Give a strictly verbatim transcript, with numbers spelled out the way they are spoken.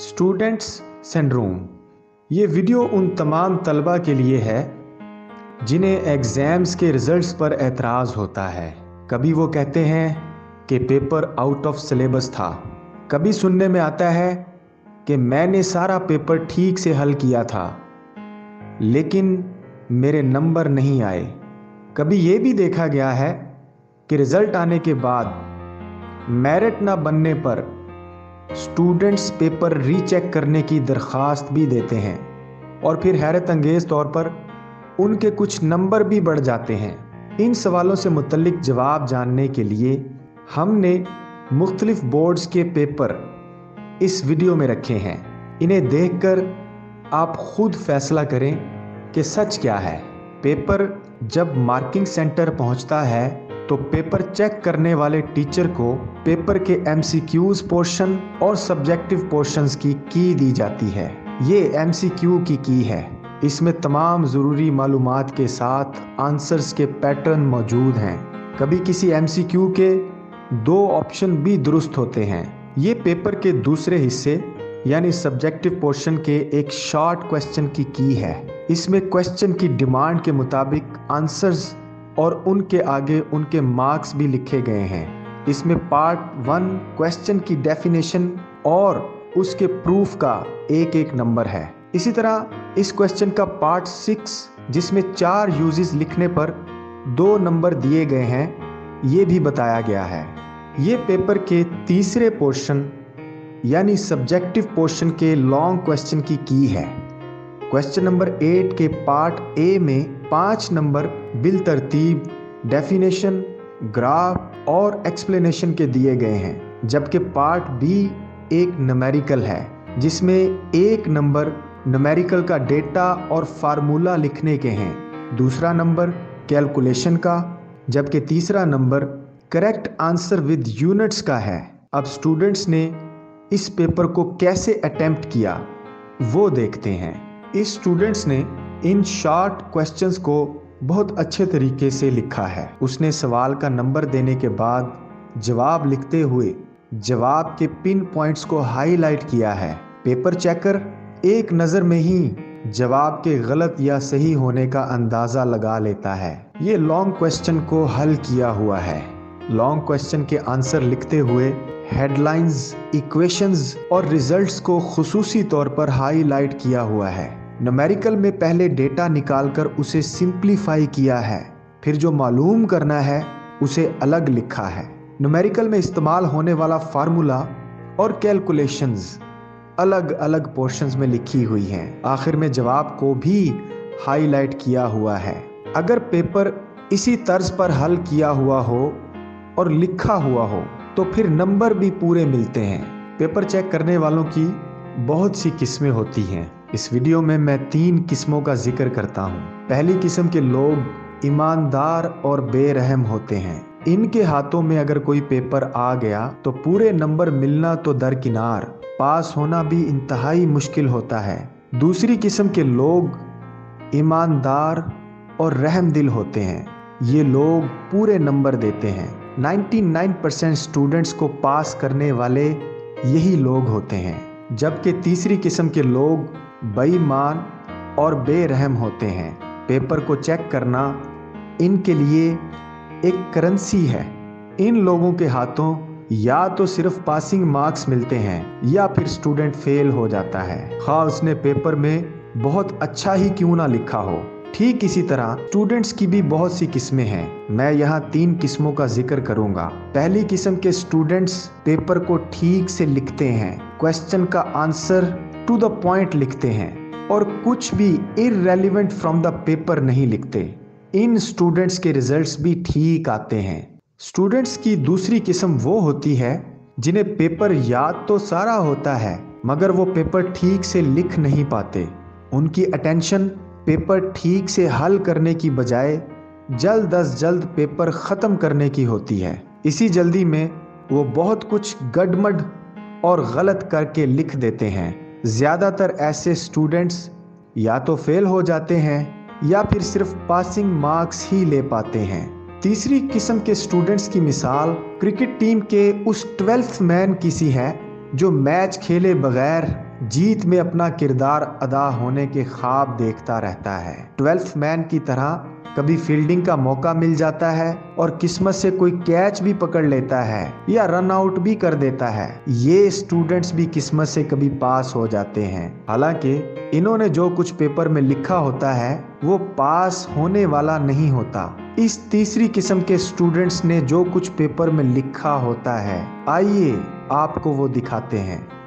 Students syndrome. ये video उन तमाम तलबा के लिए है जिन्हें एग्ज़ाम्स के रिज़ल्ट्स पर एतराज़ होता है। कभी वो कहते हैं कि पेपर आउट ऑफ सिलेबस था, कभी सुनने में आता है कि मैंने सारा पेपर ठीक से हल किया था लेकिन मेरे नंबर नहीं आए। कभी ये भी देखा गया है कि रिज़ल्ट आने के बाद मेरिट ना बनने पर स्टूडेंट्स पेपर रीचेक करने की दरख्वास्त भी देते हैं और फिर हैरत अंगेज तौर पर उनके कुछ नंबर भी बढ़ जाते हैं। इन सवालों से मुतल्लिक जवाब जानने के लिए हमने मुख्तलिफ बोर्ड्स के पेपर इस वीडियो में रखे हैं। इन्हें देखकर आप खुद फैसला करें कि सच क्या है। पेपर जब मार्किंग सेंटर पहुंचता है तो पेपर चेक करने वाले टीचर को पेपर के एमसीक्यूज पोर्शन और सब्जेक्टिव पोर्शंस की की दी जाती है। ये एमसीक्यू की की है। इसमें तमाम ज़रूरी मालूमात के साथ आंसर्स के पैटर्न मौजूद हैं। कभी किसी एमसीक्यू के दो ऑप्शन भी दुरुस्त होते हैं। ये पेपर के दूसरे हिस्से यानी सब्जेक्टिव पोर्शन के एक शॉर्ट क्वेश्चन की की है। इसमें क्वेश्चन की डिमांड के मुताबिक आंसर्स और उनके आगे उनके मार्क्स भी लिखे गए हैं। इसमें पार्ट वन क्वेश्चन की डेफिनेशन और उसके प्रूफ का एक एक नंबर है। इसी तरह इस क्वेश्चन का पार्ट सिक्स जिसमें चार यूजेस लिखने पर दो नंबर दिए गए हैं, ये भी बताया गया है। ये पेपर के तीसरे पोर्शन यानी सब्जेक्टिव पोर्शन के लॉन्ग क्वेश्चन की की है। क्वेश्चन नंबर एट के पार्ट ए में पाँच नंबर बिल तरतीब डेफिनेशन, ग्राफ और एक्सप्लेनेशन के दिए गए हैं, जबकि पार्ट बी एक नमेरिकल है जिसमें एक नंबर नमेरिकल का डेटा और फार्मूला लिखने के हैं, दूसरा नंबर कैलकुलेशन का, जबकि तीसरा number correct answer with units का है। अब स्टूडेंट्स ने इस पेपर को कैसे अटेम्प्ट किया वो देखते हैं। इस स्टूडेंट्स ने इन शॉर्ट क्वेश्चंस को बहुत अच्छे तरीके से लिखा है। उसने सवाल का नंबर देने के बाद जवाब लिखते हुए जवाब के पिन पॉइंट्स को हाईलाइट किया है। पेपर चेकर एक नज़र में ही जवाब के गलत या सही होने का अंदाज़ा लगा लेता है। ये लॉन्ग क्वेश्चन को हल किया हुआ है। लॉन्ग क्वेश्चन के आंसर लिखते हुए हेडलाइंस, इक्वेशंस और रिजल्ट्स को खुसूसी तौर पर हाईलाइट किया हुआ है। न्यूमेरिकल में पहले डेटा निकालकर उसे सिंपलीफाई किया है, फिर जो मालूम करना है उसे अलग लिखा है। न्यूमेरिकल में इस्तेमाल होने वाला फार्मूला और कैलकुलेशंस अलग अलग पोर्शंस में लिखी हुई हैं। आखिर में जवाब को भी हाईलाइट किया हुआ है। अगर पेपर इसी तर्ज पर हल किया हुआ हो और लिखा हुआ हो तो फिर नंबर भी पूरे मिलते हैं। पेपर चेक करने वालों की बहुत सी किस्में होती हैं। इस वीडियो में मैं तीन किस्मों का जिक्र करता हूँ। पहली किस्म के लोग ईमानदार और बेरहम होते हैं। इनके हाथों में अगर कोई पेपर आ गया तो पूरे नंबर मिलना तो दरकिनार, पास होना भी इंतहाई मुश्किल होता है। दूसरी किस्म के लोग ईमानदार और रहमदिल होते हैं। ये लोग पूरे नंबर देते हैं। निन्यानवे परसेंट स्टूडेंट्स को पास करने वाले यही लोग होते हैं, जबकि तीसरी किस्म के लोग बेईमान और बेरहम होते हैं। पेपर को चेक करना इनके लिए एक करेंसी है। इन लोगों के हाथों या तो सिर्फ पासिंग मार्क्स मिलते हैं या फिर स्टूडेंट फेल हो जाता है, खा उसने पेपर में बहुत अच्छा ही क्यों ना लिखा हो। ठीक इसी तरह स्टूडेंट्स की भी बहुत सी किस्में हैं। मैं यहाँ तीन किस्मों का जिक्र करूँगा। पहली किस्म के स्टूडेंट्स पेपर को ठीक से लिखते हैं, क्वेश्चन का आंसर टू द पॉइंट लिखते हैं और कुछ भी इररेलेवेंट फ्रॉम द पेपर नहीं लिखते। इन स्टूडेंट्स के रिजल्ट्स भी ठीक आते हैं। स्टूडेंट्स की दूसरी किस्म वो होती है जिन्हें पेपर याद तो सारा होता है मगर वो पेपर ठीक से लिख नहीं पाते। उनकी अटेंशन पेपर ठीक से हल करने की बजाय जल्द अज जल्द पेपर ख़त्म करने की होती है। इसी जल्दी में वो बहुत कुछ गड़बड़ और गलत करके लिख देते हैं। ज़्यादातर ऐसे स्टूडेंट्स या तो फेल हो जाते हैं या फिर सिर्फ पासिंग मार्क्स ही ले पाते हैं। तीसरी किस्म के स्टूडेंट्स की मिसाल क्रिकेट टीम के उस ट्वेल्थ मैन की सी है जो मैच खेले बगैर जीत में अपना किरदार अदा होने के ख्वाब देखता रहता है। ट्वेल्थ मैन की तरह कभी फील्डिंग का मौका मिल जाता है और किस्मत से कोई कैच भी पकड़ लेता है या रन आउट भी कर देता है। ये स्टूडेंट्स भी किस्मत से कभी पास हो जाते हैं। हालांकि इन्होंने जो कुछ पेपर में लिखा होता है वो पास होने वाला नहीं होता। इस तीसरी किस्म के स्टूडेंट्स ने जो कुछ पेपर में लिखा होता है, आइए आपको वो दिखाते हैं।